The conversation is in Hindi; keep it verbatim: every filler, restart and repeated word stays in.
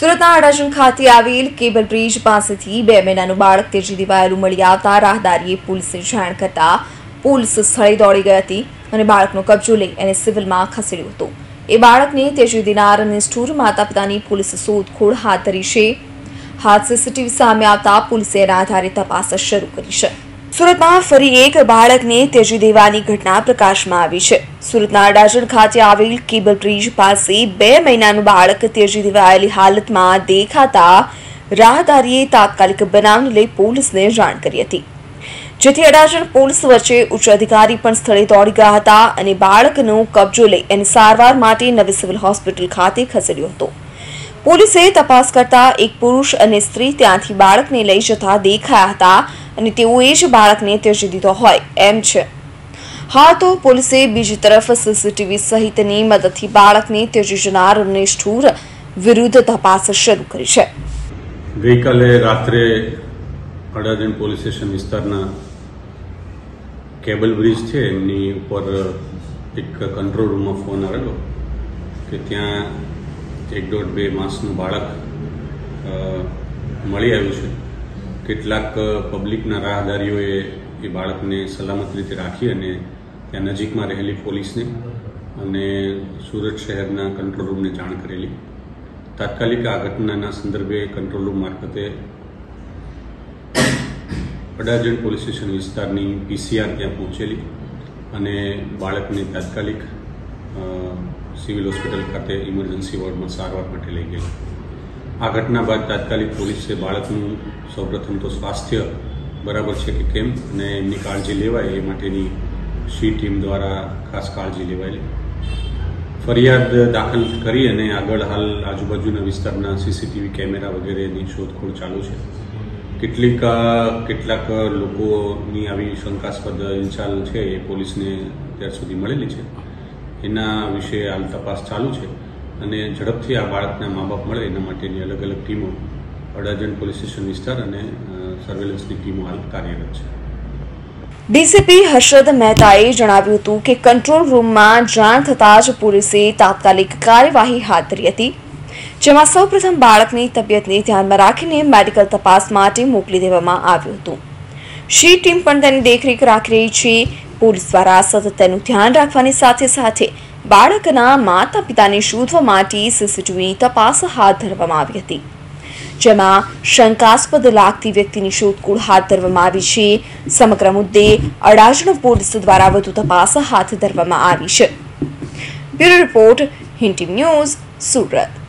સુરતના અડાજણ ખાતે આવેલ કેબલ બ્રિજ પાસેથી બે મહિનાનું બાળક તેજી દેવાયેલું મળી આવતા રાહદારીએ પોલીસને જાણ કરતા પોલીસ સ્થળે દોડી ગઈ હતી અને બાળકનો કબજો લઈ એને સિવિલમાં ખસેડ્યું હતું। એ બાળકને તેજી દેનાર અને નિષ્ઠુર માતા-પિતાની પોલીસ શોધખોળ હાથ ધરી છે। હાલ સીસીટીવી સામે આવતા પોલીસે એના આધારે તપાસ શરૂ કરી છે। સુરતમાં ફરી એક બાળકને તેજી દેવાની ઘટના પ્રકાશમાં આવી છે। સુરતના અડાજણ ખાતે આવેલ કેબલ બ્રિજ પાસે બે મહિનાનું બાળક તેજી દેવાયેલી હાલતમાં દેખાતા રાહદારીએ તાત્કાલિક બનાવને લઈ પોલીસને જાણ કરી હતી, જેથી અડાજણ પોલીસ વચ્ચે ઉચ્ચ અધિકારી પણ સ્થળે દોડી ગયા હતા અને બાળકનો કબજો લઈ એને સારવાર માટે નવી સિવિલ હોસ્પિટલ ખાતે ખસેડ્યો હતો। પોલીસે તપાસ કરતા એક પુરુષ અને સ્ત્રી ત્યાંથી બાળકને લઈ જતા દેખાયા હતા અને તેઓએ જ બાળકને તેજી દીધો હોય એમ છે। हाँ तो पुलिस बीजी तरफ सीसीटीवी सहित मदद बाळक ने तेजी जनार निष्ठुर विरुद्ध तपास शुरू करी है। गई काले रात्रे अडाजण पोलिस स्टेशन विस्तारना केबल ब्रिज है एमनी उपर एक कंट्रोल रूम में फोन आवेलो कि त्या एक दौड़ बे मासनु बाळक मळी आव्युं छे। केटलाक पब्लिकना राहदारीओए ए बाळकने सलामत रीते राखी अने त्या नजीक में रहेली पोलिस ने अने सूरत शहरना कंट्रोल रूम ने जाण करेली। तात्कालिक आ घटनाना संदर्भे कंट्रोल रूम मार्फते अडाजण पोलिस स्टेशन विस्तारनी पीसीआर त्यां पहोंचेली अने बाळकने तात्कालिक सिविल होस्पिटल खाते इमरजन्सी वोर्डमां सारवार माटे लई गेल। आ घटना बाद तात्कालिक पोलिसे बाळकनुं सौप्रथम तो स्वास्थ्य बराबर है कि केम ने एमनी काळजी लेवाय ए माटेनी सी टीम द्वारा खास काळजी लेवायली। फरियाद दाखल करी अने आगळ हाल आजूबाजूना विस्तारना सीसीटीवी कैमेरा वगैरेनी शोधखोळ चालू छे। केटलीक केटलाक लोकोनी आवी शंकास्पद हिलचाल छे ए पोलीसने त्यार सुधी मळेली छे। एना विषे हाल तपास चालू छे अने झडपथी आ बाळकना माबाप मळे एना माटेनी अलग अलग टीमो अडाजण पोलीस स्टेशन विस्तार अने सर्वेलन्स की टीमो हाल कार्यरत छे। डीसीपी हर्षद मेहताए जणाव्युं हतुं के कंट्रोल रूम में जाण थतां ज पोलीसे तात्कालिक कार्यवाही हाथ धरी हती, जेमां सौप्रथम बाळकनी तबियतने ध्यानमां राखीने मेडिकल तपास माटे मोकली देवामां आव्युं हतुं। शी टीम पण तेनी देखरेख राखी रही छे। पोलीस द्वारा सतत तेनुं ध्यान राखवानी साथे साथे बाळकना माता पिताने शोधवा माटे सीसीटीवी तपास हाथ धरवामां आवी हती। જેમાં શંકાસ્પદ લાગતી વ્યક્તિની શોધખોળ હાથ ધરવામાં આવી છે। સમગ્ર મુદ્દે અડાજણ પોલીસ દ્વારા વધુ તપાસ હાથ ધરવામાં આવી છે। Bureau report, Hind TV news, Surat.